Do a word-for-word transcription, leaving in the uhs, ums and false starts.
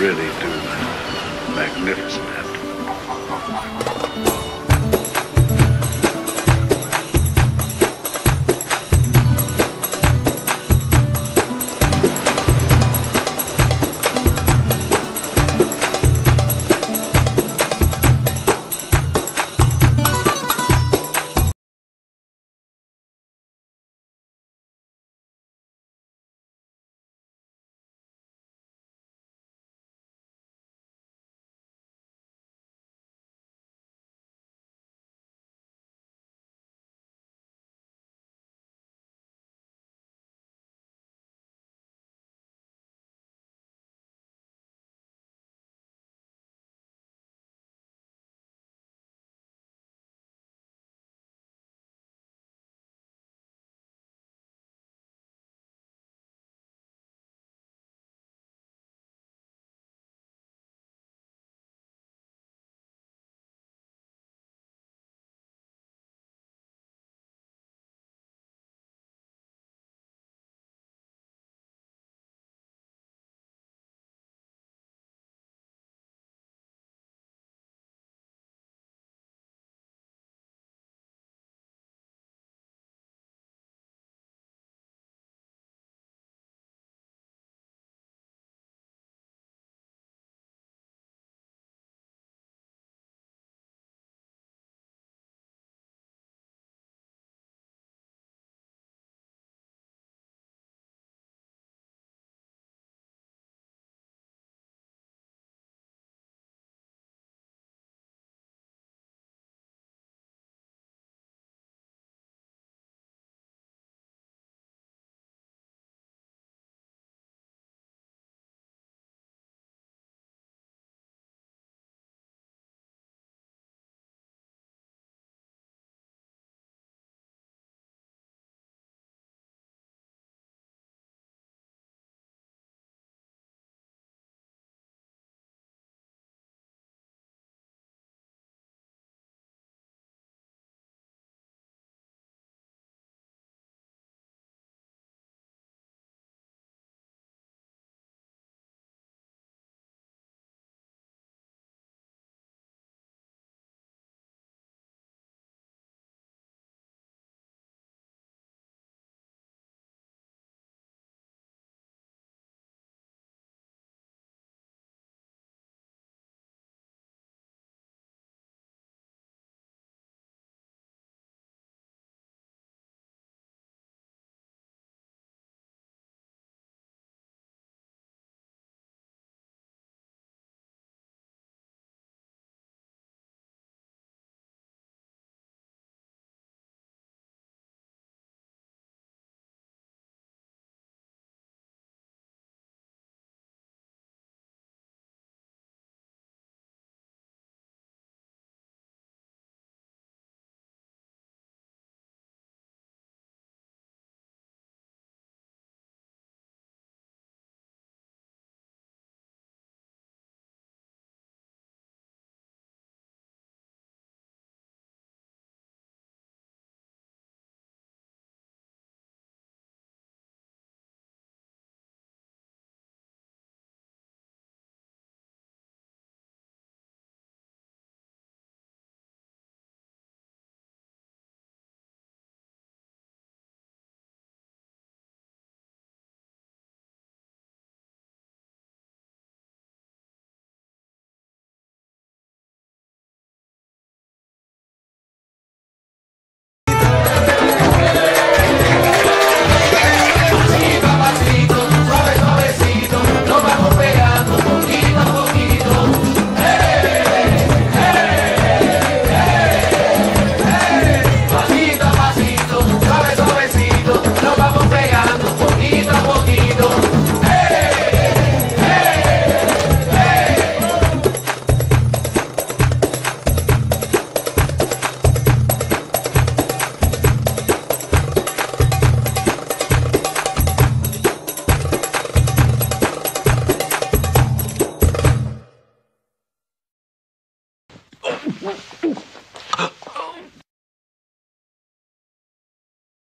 really do magnificent.